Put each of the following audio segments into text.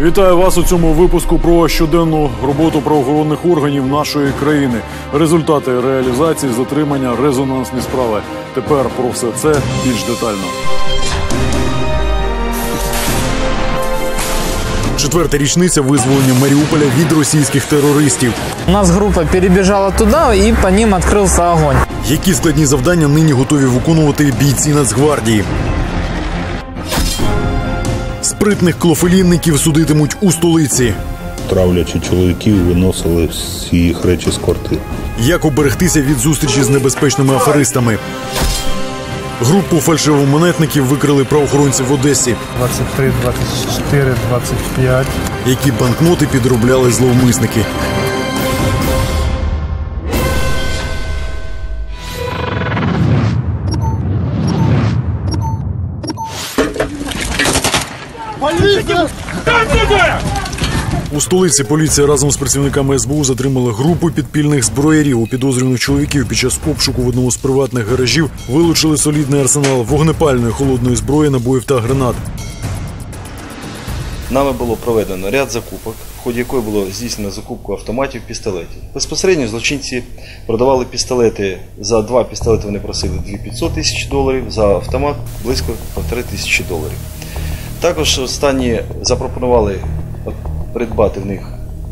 Вітаю вас у цьому випуску про щоденну роботу правоохоронних органів нашої країни. Результати реалізації, затримання, резонансні справи. Тепер про все це більш детально. Четверта річниця визволення Маріуполя від російських терористів. У нас група перебіжала туди і по ним відкрився вогонь. Які складні завдання нині готові виконувати бійці Нацгвардії? Спритних клофелінників судитимуть у столиці. Травлячи чоловіків, виносили всі їх речі з квартир. Як уберегтися від зустрічі з небезпечними аферистами? Групу фальшивомонетників викрили правоохоронці в Одесі. 23, 24, 25. Які банкноти підробляли зловмисники? У столиці поліція разом з працівниками СБУ затримала групу підпільних зброярів. У підозрюваних чоловіків під час обшуку в одному з приватних гаражів вилучили солідний арсенал вогнепальної, холодної зброї, набоїв та гранат. Нами було проведено ряд закупок, в ході якої було здійснено закупку автоматів, пістолетів. Безпосередньо злочинці продавали пістолети. За два пістолети вони просили $250 000, за автомат близько $1500. Також останні запропонували придбати в них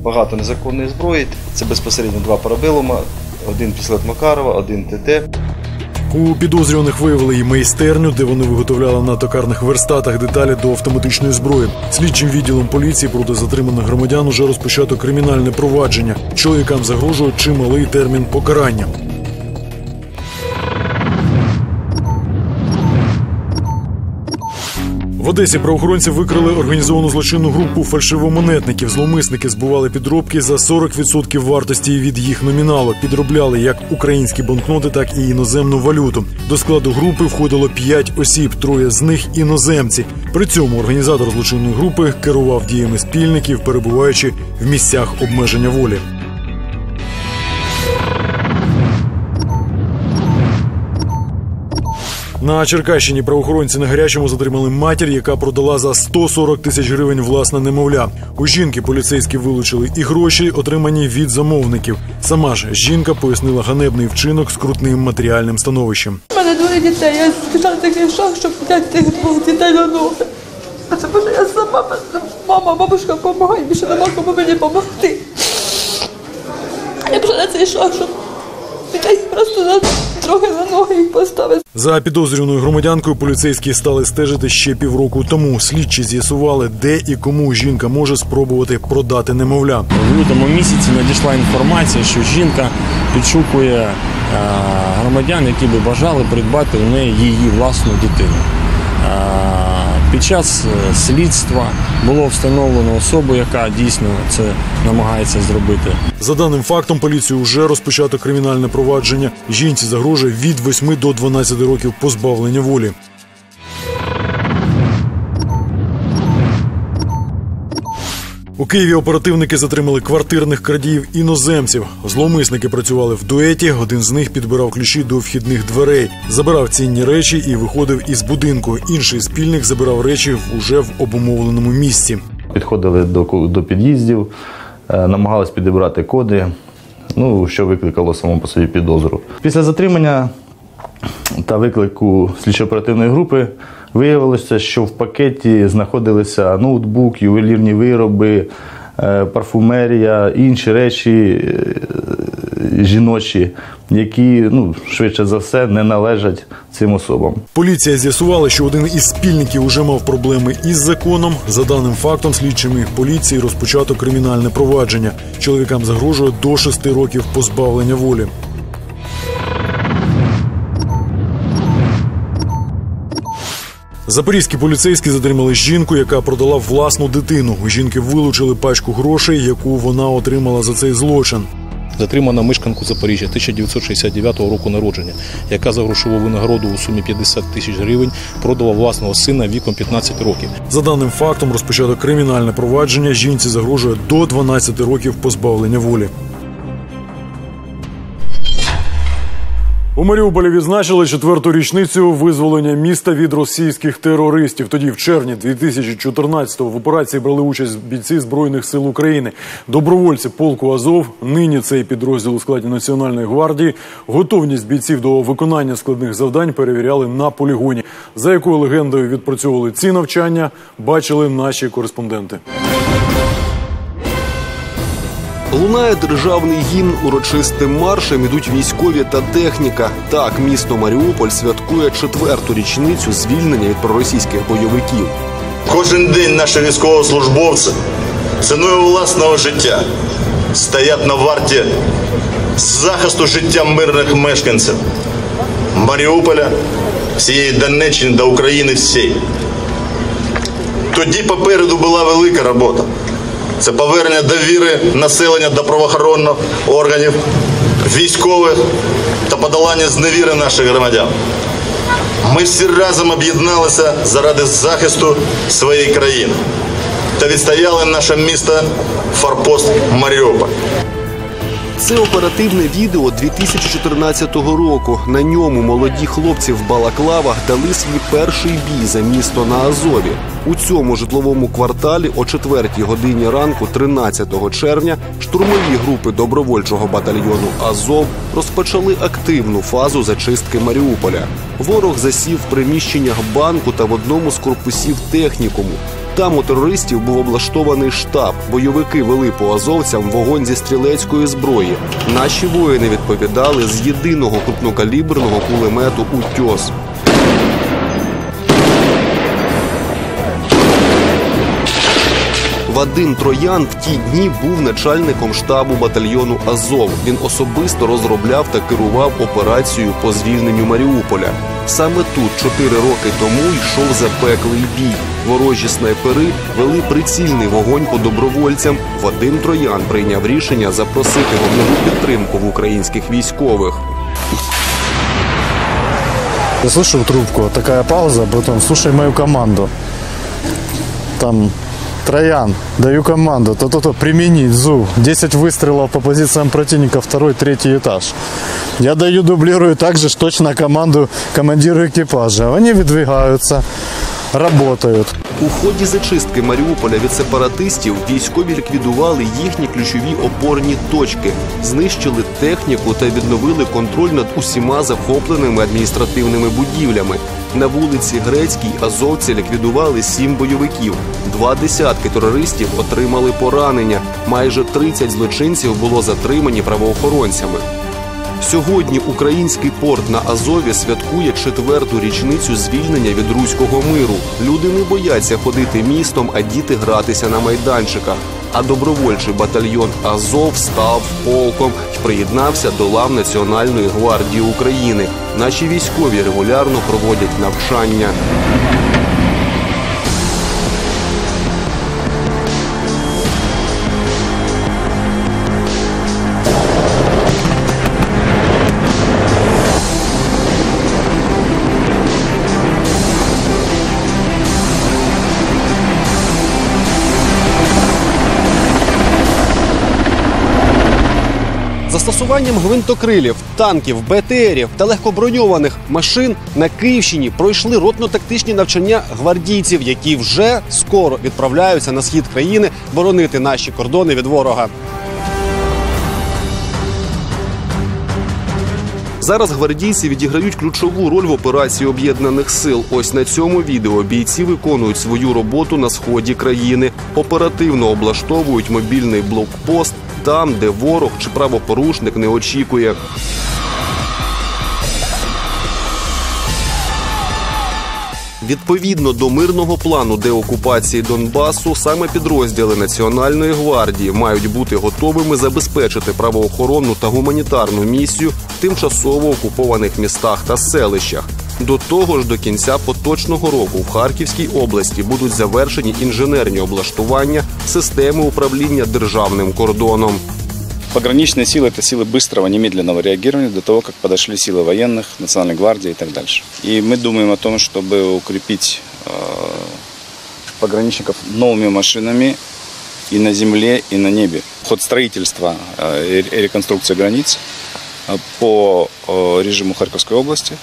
багато незаконної зброї. Це безпосередньо два парабелума, один пістолет Макарова, один ТТ. У підозрюваних виявили і майстерню, де вони виготовляли на токарних верстатах деталі до автоматичної зброї. Слідчим відділом поліції проти затриманих громадян уже розпочато кримінальне провадження. Чоловікам загрожує чималий термін покарання. В Одесі правоохоронці викрили організовану злочинну групу фальшивомонетників. Зловмисники збували підробки за 40% вартості від їх номіналу. Підробляли як українські банкноти, так і іноземну валюту. До складу групи входило 5 осіб, троє з них – іноземці. При цьому організатор злочинної групи керував діями спільників, перебуваючи в місцях обмеження волі. На Черкащині правоохоронці на гарячому затримали матір, яка продала за 140 000 гривень власне немовля. У жінки поліцейські вилучили і гроші, отримані від замовників. Сама ж жінка пояснила ганебний вчинок скрутним матеріальним становищем. У мене двоє дітей, я спішла такий шах, щоб взяти тих двох дітей на ноги. А це може я сама, мама, бабушка, помагай, більше нема кому мені помогти. Я пішла на цей шах, щоб дітей просто на трохи на ноги їх поставити. За підозрюваною громадянкою поліцейські стали стежити ще півроку тому. Слідчі з'ясували, де і кому жінка може спробувати продати немовля. В лютому місяці надійшла інформація, що жінка підшукує громадян, які би бажали придбати у неї її власну дитину. Під час слідства було встановлено особу, яка дійсно це намагається зробити. За даним фактом, поліцію вже розпочато кримінальне провадження. Жінці загрожує від 8 до 12 років позбавлення волі. У Києві оперативники затримали квартирних крадіїв-іноземців. Зловмисники працювали в дуеті, один з них підбирав ключі до вхідних дверей, забирав цінні речі і виходив із будинку. Інший спільник забирав речі уже в обумовленому місці. Підходили до під'їздів, намагались підібрати коди, що викликало самому по собі підозру. Після затримання та виклику слідчо-оперативної групи виявилося, що в пакеті знаходилися ноутбук, ювелірні вироби, парфумерія, інші речі жіночі, які, швидше за все, не належать цим особам. Поліція з'ясувала, що один із спільників уже мав проблеми із законом. За даним фактом, слідчими поліції розпочато кримінальне провадження. Чоловікам загрожує до 6 років позбавлення волі. Запорізькі поліцейські затримали жінку, яка продала власну дитину. У жінки вилучили пачку грошей, яку вона отримала за цей злочин. Затримана мешканку Запоріжжя 1969 року народження, яка за грошову винагороду у сумі 50 000 гривень продала власного сина віком 15 років. За даним фактом розпочато кримінальне провадження. Жінці загрожує до 12 років позбавлення волі. У У Маріуполі відзначили 4-ту річницю визволення міста від російських терористів. Тоді, в червні 2014-го, в операції брали участь бійці Збройних сил України. Добровольці полку «Азов», нині цей підрозділ у складі Національної гвардії, готовність бійців до виконання складних завдань перевіряли на полігоні. За якою легендою відпрацьовували ці навчання, бачили наші кореспонденти. Лунає державний гімн, урочистим маршем ідуть військові та техніка. Так, місто Маріуполь святкує 4-ту річницю звільнення від проросійських бойовиків. Кожен день наші військовослужбовці ціною власного життя стоять на варті захисту життя мирних мешканців Маріуполя, всієї Донеччини та України всієї. Тоді попереду була велика робота. Це повернення довіри населення до правоохоронних органів, військових та подолання зневіри наших громадян. Ми всі разом об'єдналися заради захисту своєї країни та відстояли наше місто форпост Маріуполь. Це оперативне відео 2014 року. На ньому молоді хлопці в балаклавах дали свій перший бій за місто на Азові. У цьому житловому кварталі о 4-й годині ранку 13 червня штурмові групи добровольчого батальйону «Азов» розпочали активну фазу зачистки Маріуполя. Ворог засів в приміщеннях банку та в одному з корпусів технікуму. Там у терористів був облаштований штаб. Бойовики вели по азовцям вогонь зі стрілецької зброї. Наші воїни відповідали з єдиного крупнокаліберного кулемету «Утьос». Вадим Троян в ті дні був начальником штабу батальйону «Азов». Він особисто розробляв та керував операцією по звільненню Маріуполя. Саме тут 4 роки тому йшов запеклий бій. Ворожі снайпери вели прицільний вогонь по добровольцям. Вадим Троян прийняв рішення запросити вогневу підтримку в українських військових. Я слухав трубку, така пауза, потім слухай мою команду. Там... Троян, даю команду, то-то-то, применить ЗУ. 10 выстрелов по позициям противника, 2-й, 3-й этаж. Я даю, дублирую также точно команду командиру экипажа. Они выдвигаются, работают. У ході зачистки Маріуполя від сепаратистів військові ліквідували їхні ключові опорні точки, знищили техніку та відновили контроль над усіма захопленими адміністративними будівлями. На вулиці Грецькій азовці ліквідували 7 бойовиків, 2 десятки терористів отримали поранення, майже 30 злочинців було затримані правоохоронцями. Сьогодні український порт на Азові святкує 4-ту річницю звільнення від руського миру. Люди не бояться ходити містом, а діти гратися на майданчиках. А добровольчий батальйон «Азов» став полком і приєднався до лав Національної гвардії України. Наші військові регулярно проводять навчання. Застосуванням гвинтокрилів, танків, БТРів та легкоброньованих машин на Київщині пройшли ротно-тактичні навчання гвардійців, які вже скоро відправляються на схід країни боронити наші кордони від ворога. Зараз гвардійці відіграють ключову роль в операції об'єднаних сил. Ось на цьому відео бійці виконують свою роботу на сході країни. Оперативно облаштовують мобільний блокпост там, де ворог чи правопорушник не очікує. Відповідно до мирного плану деокупації Донбасу, саме підрозділи Національної гвардії мають бути готовими забезпечити правоохоронну та гуманітарну місію в тимчасово окупованих містах та селищах. До того ж, до кінця поточного року в Харківській області будуть завершені інженерні облаштування системи управління державним кордоном. Пограничні сили – це сили швидкого, немедленного реагування до того, як підійшли сили військових, Національної гвардії і так далі. І ми думаємо о тому, щоб укріпити пограничників новими машинами і на землі, і на небі. Ход будівництва і реконструкція кордонів по режиму Харьковской области,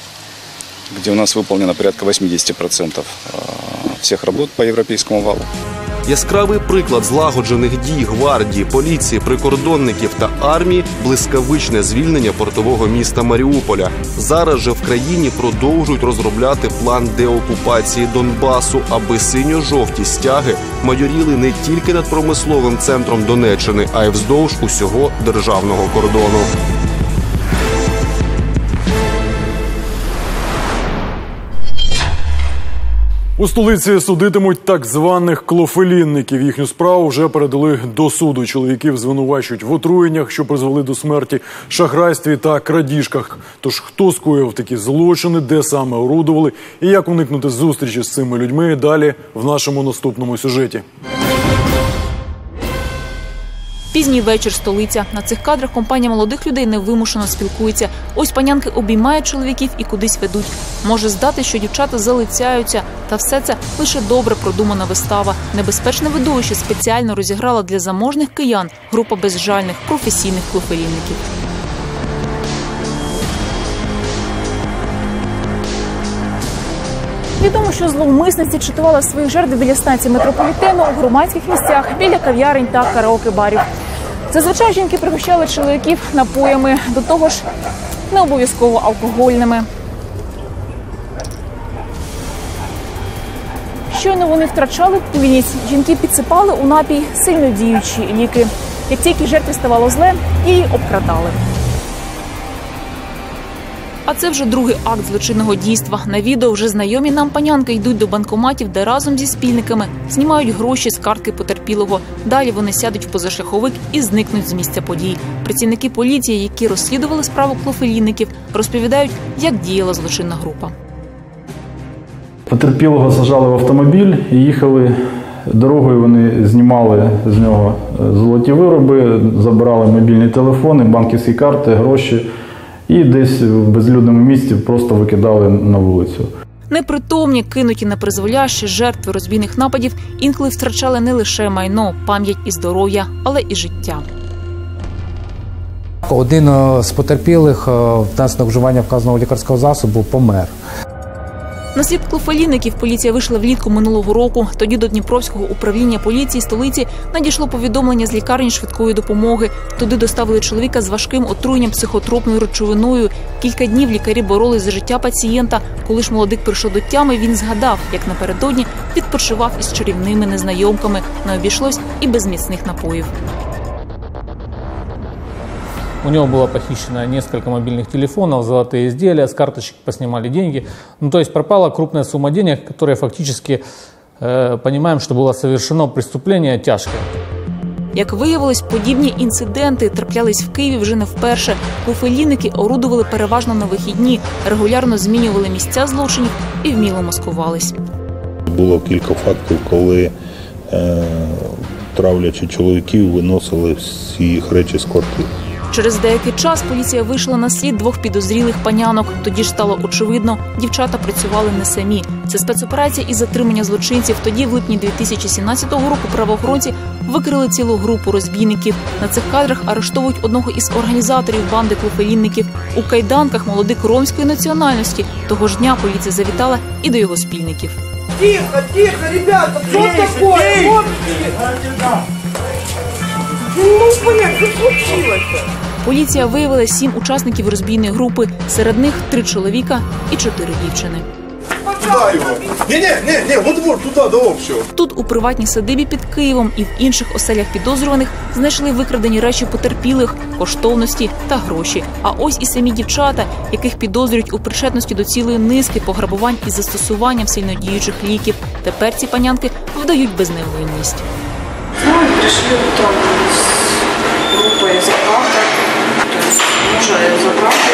где у нас выполнено порядка 80% всех работ по европейскому валу. Яскравий приклад злагоджених дій гвардії, поліції, прикордонників та армії – блискавичне звільнення портового міста Маріуполя. Зараз же в країні продовжують розробляти план деокупації Донбасу, аби синьо-жовті стяги майоріли не тільки над промисловим центром Донеччини, а й вздовж усього державного кордону. У столиці судитимуть так званих клофелінників. Їхню справу вже передали до суду. Чоловіків звинувачують в отруєннях, що призвели до смерті, шахрайстві та крадіжках. Тож хто скоїв такі злочини, де саме орудували і як уникнути зустрічі з цими людьми – далі в нашому наступному сюжеті. Пізній вечір, столиця. На цих кадрах компанія молодих людей невимушено спілкується. Ось панянки обіймають чоловіків і кудись ведуть. Може здати, що дівчата залицяються. Та все це лише добре продумана вистава. Небезпечне видовище спеціально розіграла для заможних киян група безжальних професійних клофелінників. Відомо, що зловмисниці чатували своїх жертв біля станції метрополітену, у громадських місцях, біля кав'ярень та караоке-барів. Зазвичай жінки пригощали чоловіків напоями, до того ж не обов'язково алкогольними. Щойно вони втрачали пильність, жінки підсипали у напій сильнодіючі ліки. Як тільки жертві ставало зле, її обкрадали. А це вже другий акт злочинного дійства. На відео вже знайомі нам панянки йдуть до банкоматів, де разом зі спільниками знімають гроші з картки потерпілого. Далі вони сядуть в позашляховик і зникнуть з місця подій. Працівники поліції, які розслідували справу клофелінників, розповідають, як діяла злочинна група. Потерпілого сажали в автомобіль і їхали. Дорогою вони знімали з нього золоті вироби, забирали мобільні телефони, банківські карти, гроші. І десь в безлюдному місці просто викидали на вулицю. Непритомні, кинуті напризволяще, жертви розбійних нападів інколи втрачали не лише майно, пам'ять і здоров'я, але і життя. Один з потерпілих внаслідок вживання вказаного лікарського засобу помер. На слід клофелінників поліція вийшла влітку минулого року. Тоді до Дніпровського управління поліції столиці надійшло повідомлення з лікарні швидкої допомоги. Туди доставили чоловіка з важким отруєнням психотропною речовиною. Кілька днів лікарі боролись за життя пацієнта. Коли ж молодик прийшов до тями, він згадав, як напередодні відпочивав із чарівними незнайомками. Не обійшлось і без міцних напоїв. У него было похищено несколько мобильных телефонов, золотые изделия, с карточек поснимали деньги. Ну, то есть пропала крупная сумма денег, которая фактически понимаем, что было совершено преступление тяжкое. Як виявилось, подібні інциденти траплялись в Києві вже не вперше. Клофелінники орудували переважно на вихідні, регулярно змінювали місця злочинів і вміло маскувались. Було кілька фактів, коли травлячи чоловіків, виносили всі їх речі з квартири. Через деякий час поліція вийшла на слід двох підозрілих панянок. Тоді ж стало очевидно, дівчата працювали не самі. Це спецоперація із затримання злочинців. Тоді, в липні 2017 року, правоохоронці викрили цілу групу розбійників. На цих кадрах арештовують одного із організаторів банди клофелінників. У кайданках молодик ромської національності. Того ж дня поліція завітала і до його спільників. Тихо, тихо, ребята, що таке? Поліція виявила 7 учасників розбійної групи. Серед них 3 чоловіка і 4 дівчини. Тут, у приватній садибі під Києвом і в інших оселях підозрюваних, знайшли викрадені речі потерпілих, коштовності та гроші. А ось і самі дівчата, яких підозрюють у причетності до цілої низки пограбувань із застосуванням сильнодіючих ліків. Тепер ці панянки вдають безневинність. Ну, пришли утром с группой заправка, то есть мужа заправки,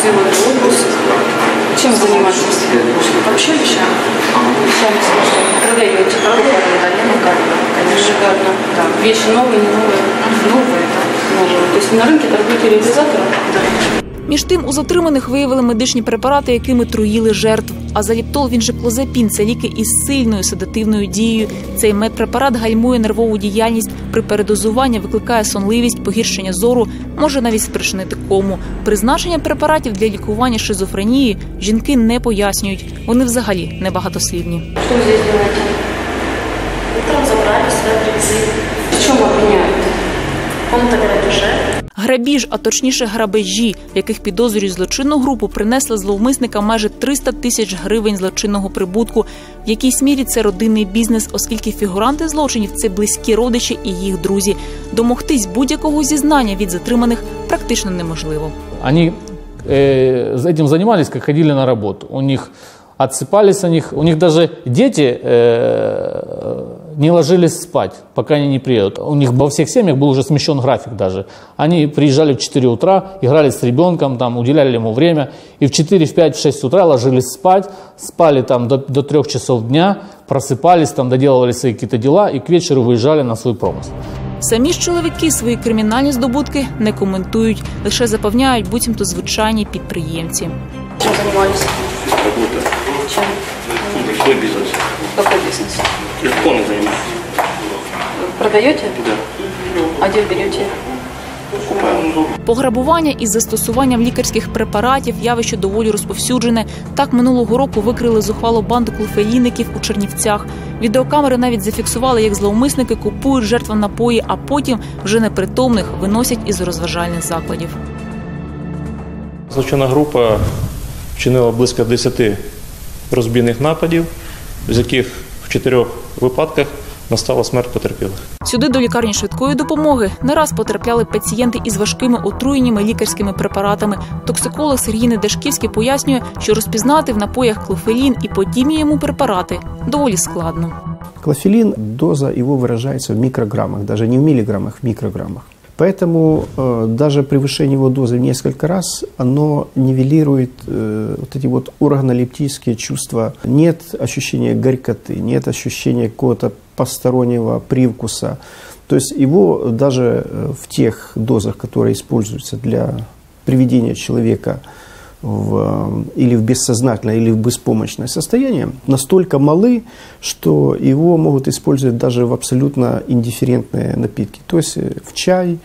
сделали обыск. Чем занимаешься? Общались, продаете, продавали, да, не накарно, конечно, гарно. Да, вещи новые, не новые, новые, да, новые. То есть на рынке торгуете реализатором? Да. Між тим, у затриманих виявили медичні препарати, якими труїли жертв. Азаліптол, він же клозапін – це ліки із сильною седативною дією. Цей медпрепарат гальмує нервову діяльність, при передозуванні викликає сонливість, погіршення зору може навіть спричинити кому. Призначення препаратів для лікування шизофренії жінки не пояснюють. Вони взагалі небагатослівні. Що ви тут робите? Утром забрали себе приціп. В чому обвиняють? Комната грабежа. Грабіж, а точніше грабежі, в яких підозрюють злочинну групу, принесли зловмисникам майже 300 тисяч гривень злочинного прибутку. В якійсь мірі це родинний бізнес, оскільки фігуранти злочинів – це близькі родичі і їх друзі. Домогтись будь-якого зізнання від затриманих практично неможливо. Вони цим займалися, як ходили на роботу. У них отсыпались, у них даже дети не ложились спать, пока они не приедут. У них во всех семьях был уже смещен график даже. Они приезжали в 4 утра, играли с ребенком, там, уделяли ему время. И в 4, в 5, в 6 утра ложились спать, спали там до 3 часов дня, просыпались, там, доделывали свои какие-то дела и к вечеру выезжали на свой промысел. Самі ж чоловіки свої кримінальні здобутки не коментують, лише запевняють, буцімто звичайні підприємці. Чим займаюся? Робота. Чим? Какой бізнес? Какой бізнес? Телефоном займаюся. Продаєте? Да. А де берете? Пограбування із застосуванням лікарських препаратів – явище доволі розповсюджене. Так, минулого року викрили зухвалу банду клофелійників у Чернівцях. Відеокамери навіть зафіксували, як зловмисники купують жертвам напої, а потім вже непритомних виносять із розважальних закладів. Злочинна група вчинила близько 10 розбійних нападів, з яких в 4 випадках настала смерть потерпілих. Сюди до лікарні швидкої допомоги не раз потрапляли пацієнти із важкими отруєннями лікарськими препаратами. Токсиколог Сергій Недешківський пояснює, що розпізнати в напоях клофелін і подібні йому препарати доволі складно. Клофелін, доза його виражається в мікрограмах, навіть не в міліграмах, в мікрограмах. Поэтому даже превышение его дозы в несколько раз, оно нивелирует вот эти вот органолептические чувства. Нет ощущения горькоты, нет ощущения какого-то постороннего привкуса. То есть его даже в тех дозах, которые используются для приведения человека или в бессознательное, или в беспомощное состояние, настолько малы, что его могут использовать даже в абсолютно индифферентные напитки. То есть в чай,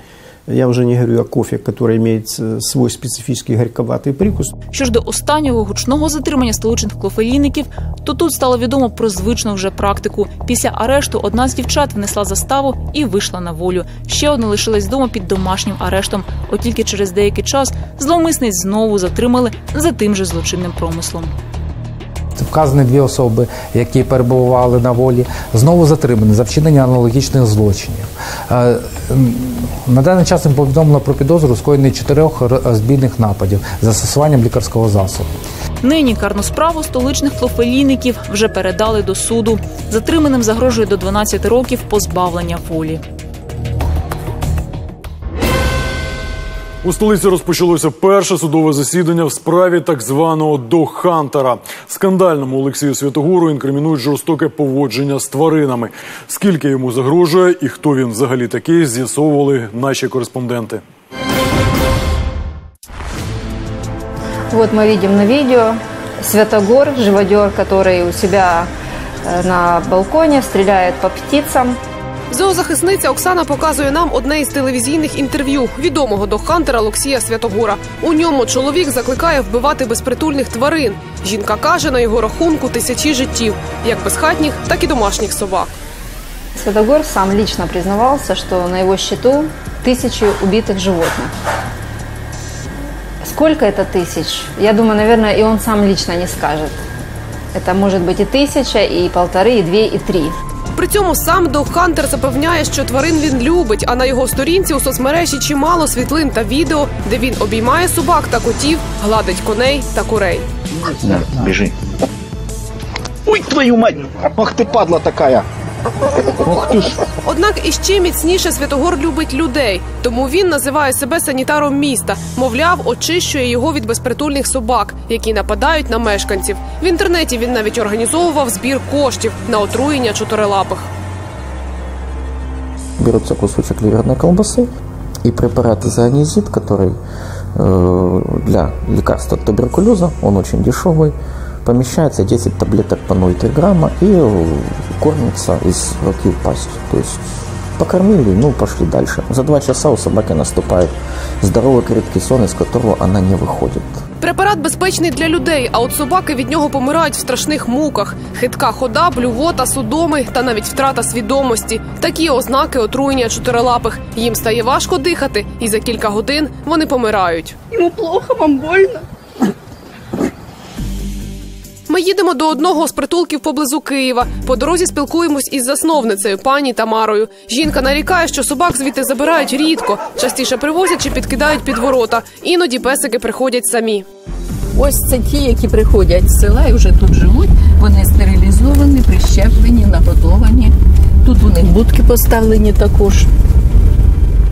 я вже не говорю о кофе, який має свій специфічний гарьковатий привкус. Що ж до останнього гучного затримання столичних клофелійників, то тут стало відомо про звичну вже практику. Після арешту одна з дівчат внесла заставу і вийшла на волю. Ще одна лишилась вдома під домашнім арештом. От тільки через деякий час зловмисниць знову затримали за тим же злочинним промислом. Вказані 2 особи, які перебували на волі, знову затримані за вчинення аналогічних злочинів. На даний час їм повідомлено про підозру у скоєнні 4 розбійних нападів з застосуванням лікарського засобу. Нині карну справу столичних клофелійників вже передали до суду. Затриманим загрожує до 12 років позбавлення волі. У столиці розпочалося перше судове засідання в справі так званого догхантера. Скандальному Олексію Святогору інкримінують жорстоке поводження з тваринами. Скільки йому загрожує і хто він взагалі такий, з'ясовували наші кореспонденти. Вот мы видим на видео Святогор, живодер, который у себя на балконе стреляет по птицам. Зоозахисниця Оксана показує нам одне із телевізійних інтерв'ю відомого догхантера Олексія Святогора. У ньому чоловік закликає вбивати безпритульних тварин. Жінка каже, на його рахунку тисячі життів, як безхатніх, так і домашніх собак. Святогор сам лично признавався, що на його счету тисячі убитих животних. Скільки це тисяч? Я думаю, мабуть, і він сам лично не скаже. Це може бути і 1000, і 1,5, і 2, і 3. При цьому сам догхантер запевняє, що тварин він любить, а на його сторінці у соцмережі чимало світлин та відео, де він обіймає собак та котів, гладить коней та курей. На, біжи. Ой, твою мать! Ах ти падла така! Ах ти ж! Однак іще міцніше Святогор любить людей, тому він називає себе санітаром міста. Мовляв, очищує його від безпритульних собак, які нападають на мешканців. В інтернеті він навіть організовував збір коштів на отруєння чотирилапих. Беруться кусочок ливерної колбаси і препарат зоанізид, який для лікарства від туберкульозу, він дуже дешевий. Помещается 10 таблеток по 0,3 грамма и кормится из руки в пасть. То есть покормили, ну пошли дальше. За 2 часа у собаки наступает здоровый крепкий сон, из которого она не выходит. Препарат безпечний для людей, а от собаки від нього помирають в страшних муках. Хитка хода, блювота, судоми та навіть втрата свідомості. Такі ознаки отруєння чотирилапих. Їм стає важко дихати, і за кілька годин вони помирають. Йому плохо, вам больно. Ми їдемо до одного з притулків поблизу Києва. По дорозі спілкуємось із засновницею, пані Тамарою. Жінка нарікає, що собак звідти забирають рідко. Частіше привозять чи підкидають під ворота. Іноді песики приходять самі. Ось це ті, які приходять з села і вже тут живуть. Вони стерилізовані, прищеплені, нагодовані. Тут у них будки поставлені також.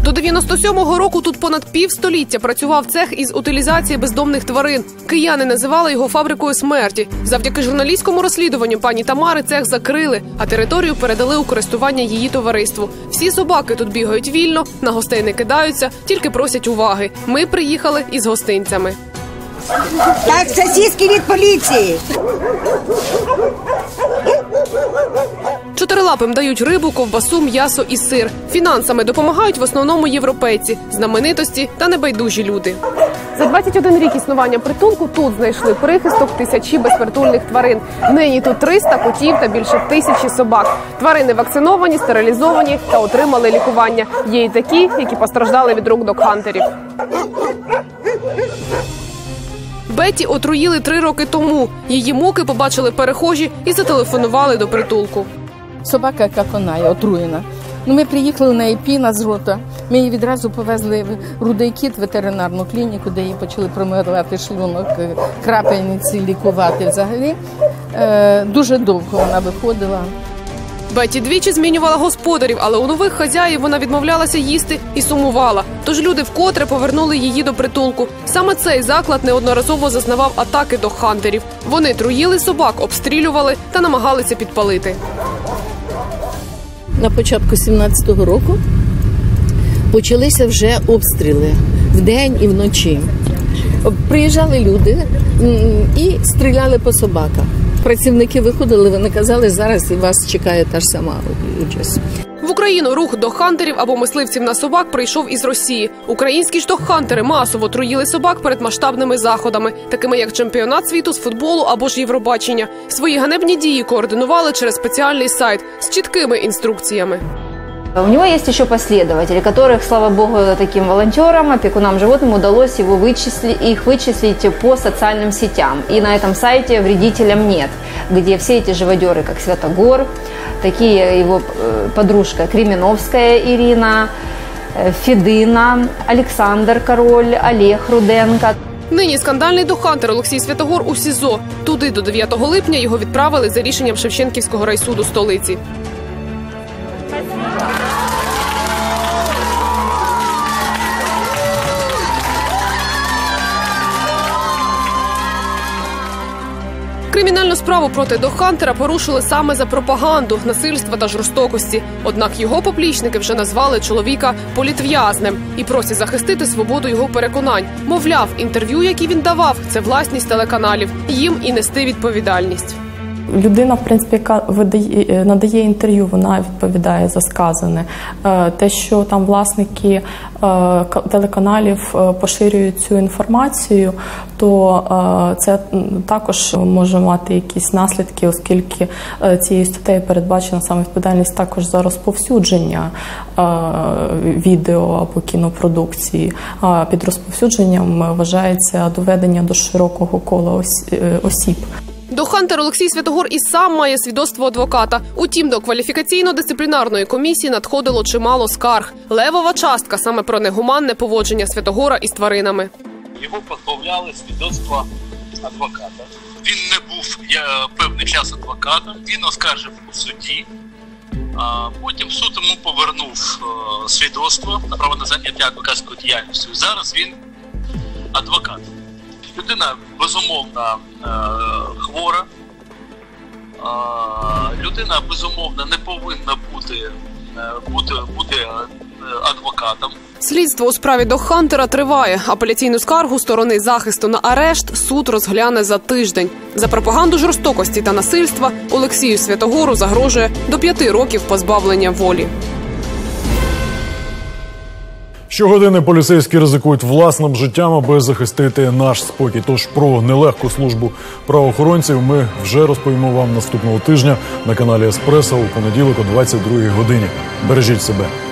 До 97-го року тут понад півстоліття працював цех із утилізації бездомних тварин. Кияни називали його фабрикою смерті. Завдяки журналістському розслідуванню пані Тамари цех закрили, а територію передали у користування її товариству. Всі собаки тут бігають вільно, на гостей не кидаються, тільки просять уваги. Ми приїхали із гостинцями. Так, сосиски від поліції! Чотирилапим дають рибу, ковбасу, м'ясо і сир. Фінансами допомагають в основному європейці, знаменитості та небайдужі люди. За 21 рік існування притулку тут знайшли прихисток тисячі безпритульних тварин. Нині тут 300 котів та більше 1000 собак. Тварини вакциновані, стерилізовані та отримали лікування. Є і такі, які постраждали від рук догхантерів. Беті отруїли 3 роки тому. Її муки побачили перехожі і зателефонували до притулку. Собака, як вона, отруєна. Ми приїхали, в неї піна з рота. Ми її відразу повезли в Рудий Кіт, ветеринарну клініку, де її почали промивати шлунок, крапельниці лікувати взагалі. Дуже довго вона виходила. Беті двічі змінювала господарів, але у нових хазяїв вона відмовлялася їсти і сумувала. Тож люди вкотре повернули її до притулку. Саме цей заклад неодноразово зазнавав атаки догхантерів. Вони труїли собак, обстрілювали та намагалися підпалити. На початку 17-го року почалися вже обстріли вдень і вночі. Приїжджали люди і стріляли по собаках. Працівники виходили, вони казали, зараз і вас чекає та ж сама участь. В Україну рух догхантерів або мисливців на собак прийшов із Росії. Українські ж догхантери масово труїли собак перед масштабними заходами, такими як чемпіонат світу з футболу або ж Євробачення. Свої ганебні дії координували через спеціальний сайт з чіткими інструкціями. У него есть еще последователи, которых, слава богу, таким волонтерам, опекунам животным удалось их вычислить по социальным сетям. И на этом сайте «Вредителям нет», где все эти живодеры, как Святогор, такие его подружка Кременовская Ирина, Фідина, Олександр Король, Олег Руденко. Нині скандальний догхантер Олексій Святогор у СІЗО. Туди до 9 липня його відправили за рішенням Шевченківського райсуду столиці. Кримінальну справу проти догхантера порушили саме за пропаганду, насильства та жорстокості. Однак його поплічники вже назвали чоловіка політв'язнем і просять захистити свободу його переконань. Мовляв, інтерв'ю, які він давав, це власність телеканалів. Їм і нести відповідальність. Людина, в принципі, яка надає інтерв'ю, вона відповідає за сказане. Те, що там власники телеканалів поширюють цю інформацію, то це також може мати якісь наслідки, оскільки цією статтею передбачена саме відповідальність також за розповсюдження відео або кінопродукції. А під розповсюдженням вважається доведення до широкого кола осіб. Догхантер Олексій Святогор і сам має свідоцтво адвоката. Утім, до кваліфікаційно-дисциплінарної комісії надходило чимало скарг. Левова частка саме про негуманне поводження Святогора із тваринами. Його позбавляли свідоцтва адвоката. Він не був певний час адвокатом, він оскаржив у суді. Потім суд йому повернув свідоцтво на право на заняття адвокатською діяльністю. Зараз він адвокат. Людина, безумовно, хвора, людина, безумовно, не повинна бути адвокатом. Слідство у справі догхантера триває. Апеляційну скаргу сторони захисту на арешт суд розгляне за тиждень. За пропаганду жорстокості та насильства Олексію Святогору загрожує до 5 років позбавлення волі. Щогодини поліцейські ризикують власним життям, аби захистити наш спокій. Тож про нелегку службу правоохоронців ми вже розповімо вам наступного тижня на каналі «Еспресо» у понеділок о 22-й годині. Бережіть себе!